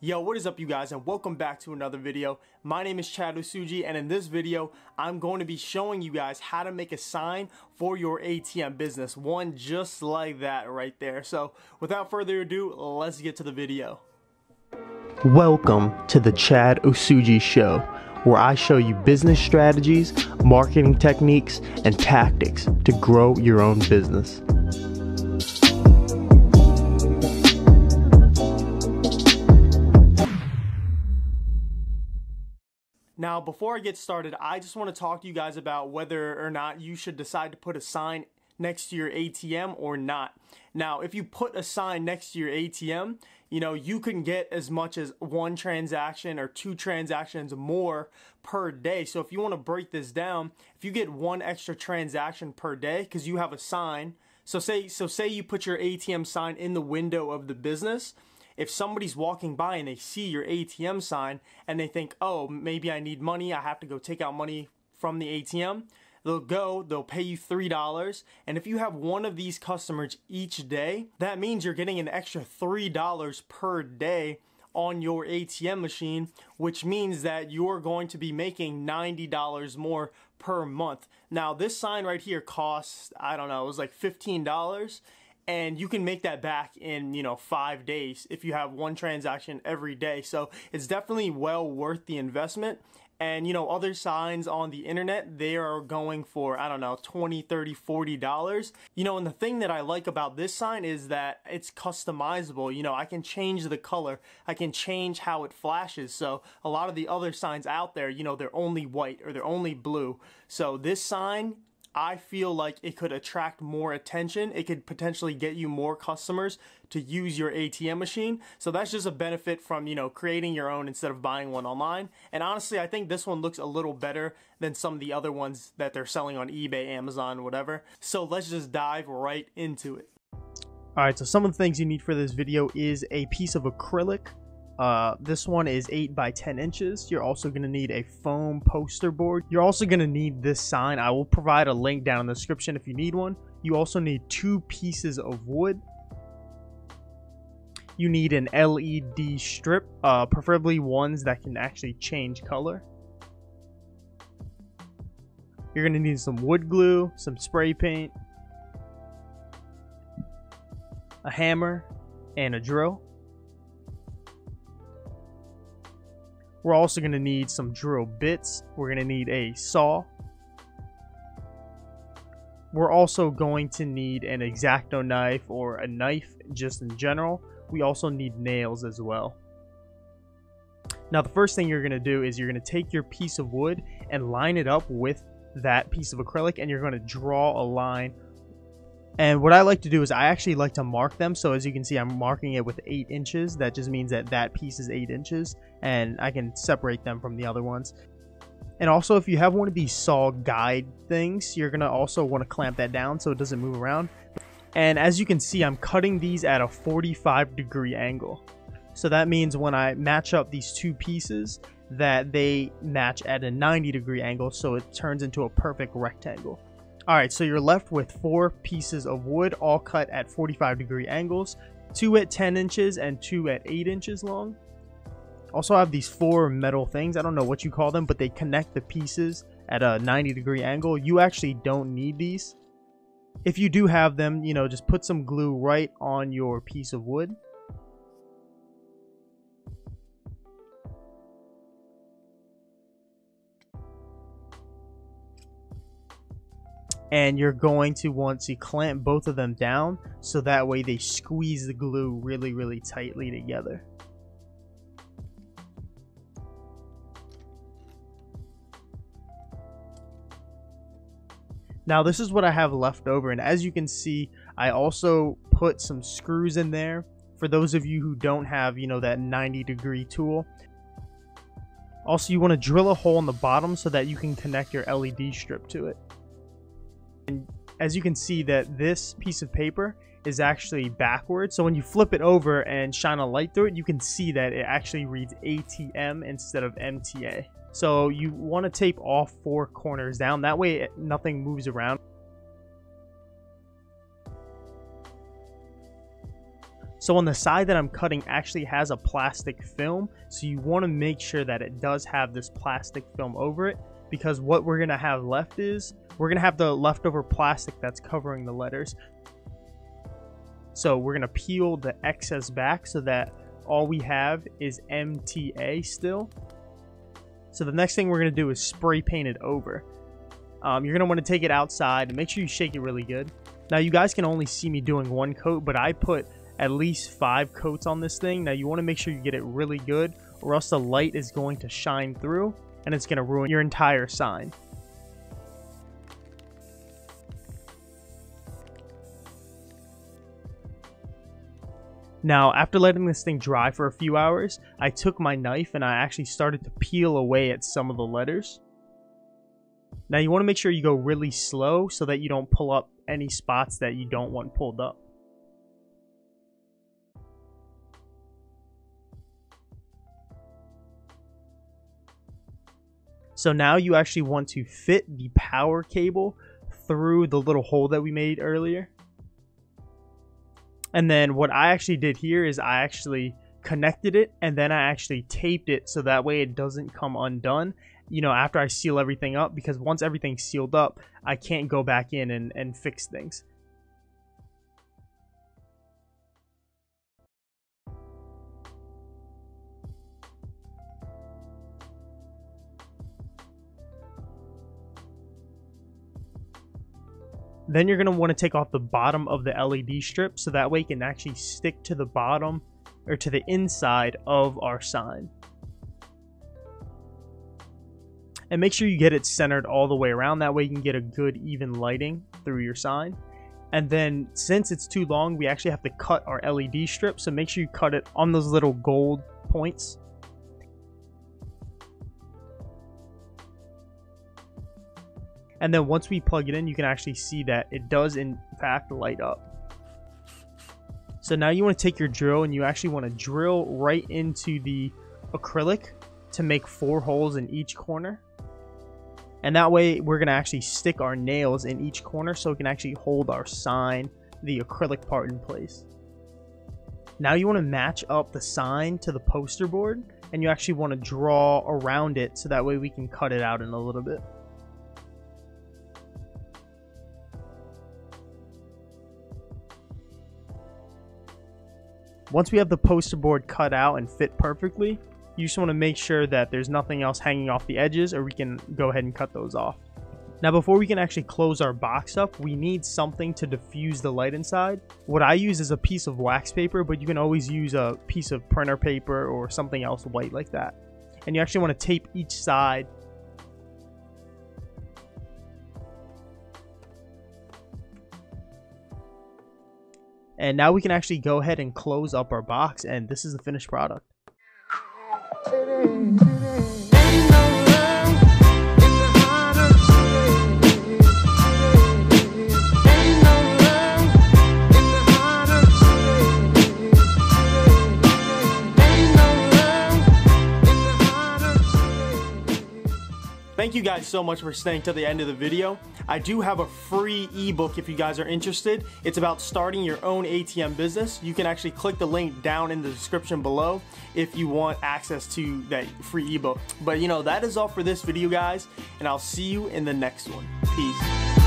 Yo, what is up you guys, and welcome back to another video. My name is Chad Usuji, and in this video I'm going to be showing you guys how to make a sign for your ATM business, one just like that right there. So without further ado, let's get to the video. Welcome to the Chad Usuji Show, where I show you business strategies, marketing techniques, and tactics to grow your own business. Now, before I get started, I just want to talk to you guys about whether or not you should decide to put a sign next to your ATM or not. Now, if you put a sign next to your ATM, you know, you can get as much as one transaction or two transactions more per day. So if you want to break this down, if you get one extra transaction per day because you have a sign, so say you put your ATM sign in the window of the business. If somebody's walking by and they see your ATM sign and they think, oh, maybe I need money, I have to go take out money from the ATM, they'll pay you $3. And if you have one of these customers each day, that means you're getting an extra $3 per day on your ATM machine, which means that you're going to be making $90 more per month. Now, this sign right here costs, I don't know, it was like $15. And you can make that back in, you know, 5 days if you have one transaction every day. So it's definitely well worth the investment. And, you know, other signs on the internet, they are going for, I don't know, $20, $30, $40. You know, and the thing that I like about this sign is that it's customizable. You know, I can change the color. I can change how it flashes. So a lot of the other signs out there, you know, they're only white or they're only blue. So this sign, I feel like it could attract more attention. It could potentially get you more customers to use your ATM machine. So that's just a benefit from, you know, creating your own instead of buying one online. And honestly, I think this one looks a little better than some of the other ones that they're selling on eBay, Amazon, whatever. So let's just dive right into it. All right, so some of the things you need for this video is a piece of acrylic. This one is 8 by 10 inches. You're also going to need a foam poster board. You're also going to need this sign. I will provide a link down in the description if you need one. You also need 2 pieces of wood. You need an LED strip, preferably ones that can actually change color. You're going to need some wood glue, some spray paint, a hammer, and a drill. We're also going to need some drill bits. We're going to need a saw. We're also going to need an X-Acto knife or a knife just in general. We also need nails as well. Now, the first thing you're going to do is you're going to take your piece of wood and line it up with that piece of acrylic, and you're going to draw a line. And what I like to do is I actually like to mark them. So as you can see, I'm marking it with 8 inches. That just means that that piece is 8 inches, and I can separate them from the other ones. And also, if you have one of these saw guide things, you're going to also want to clamp that down so it doesn't move around. And as you can see, I'm cutting these at a 45-degree angle. So that means when I match up these 2 pieces, that they match at a 90-degree angle, so it turns into a perfect rectangle. Alright, so you're left with 4 pieces of wood, all cut at 45-degree angles, 2 at 10 inches and 2 at 8 inches long. Also, I have these 4 metal things. I don't know what you call them, but they connect the pieces at a 90-degree angle. You actually don't need these. If you do have them, you know, just put some glue right on your piece of wood. And you're going to want to clamp both of them down so that way they squeeze the glue really, really tightly together. Now, this is what I have left over, and as you can see, I also put some screws in there for those of you who don't have, you know, that 90-degree tool. Also, you want to drill a hole in the bottom so that you can connect your LED strip to it. And as you can see, that this piece of paper is actually backwards. So when you flip it over and shine a light through it, you can see that it actually reads ATM instead of MTA. So you want to tape all 4 corners down. That way nothing moves around. So on the side that I'm cutting actually has a plastic film, so you want to make sure that it does have this plastic film over it, because what we're going to have left is we're going to have the leftover plastic that's covering the letters. So we're going to peel the excess back so that all we have is MTA still. So the next thing we're going to do is spray paint it over. You're going to want to take it outside and make sure you shake it really good. Now you guys can only see me doing one coat, but I put at least 5 coats on this thing. Now you want to make sure you get it really good, or else the light is going to shine through and it's going to ruin your entire sign. Now, after letting this thing dry for a few hours, I took my knife and I actually started to peel away at some of the letters. Now you want to make sure you go really slow so that you don't pull up any spots that you don't want pulled up. So now you actually want to fit the power cable through the little hole that we made earlier. And then what I actually did here is I actually connected it, and then I actually taped it so that way it doesn't come undone, you know, after I seal everything up, because once everything's sealed up, I can't go back in and fix things. Then you're going to want to take off the bottom of the LED strip so that way it can actually stick to the bottom, or to the inside of our sign. And make sure you get it centered all the way around. That way you can get a good even lighting through your sign. And then since it's too long, we actually have to cut our LED strip. So make sure you cut it on those little gold points. And then once we plug it in, you can actually see that it does in fact light up. So now you want to take your drill and you actually want to drill right into the acrylic to make 4 holes in each corner. And that way we're going to actually stick our nails in each corner so we can actually hold our sign, the acrylic part, in place. Now you want to match up the sign to the poster board, and you actually want to draw around it so that way we can cut it out in a little bit. Once we have the poster board cut out and fit perfectly, you just want to make sure that there's nothing else hanging off the edges, or we can go ahead and cut those off. Now before we can actually close our box up, we need something to diffuse the light inside. What I use is a piece of wax paper, but you can always use a piece of printer paper or something else white like that. And you actually want to tape each side. And now we can actually go ahead and close up our box, and this is the finished product. Thank you guys so much for staying till the end of the video. I do have a free ebook if you guys are interested. It's about starting your own ATM business. You can actually click the link down in the description below if you want access to that free ebook. But you know, that is all for this video, guys, and I'll see you in the next one. Peace.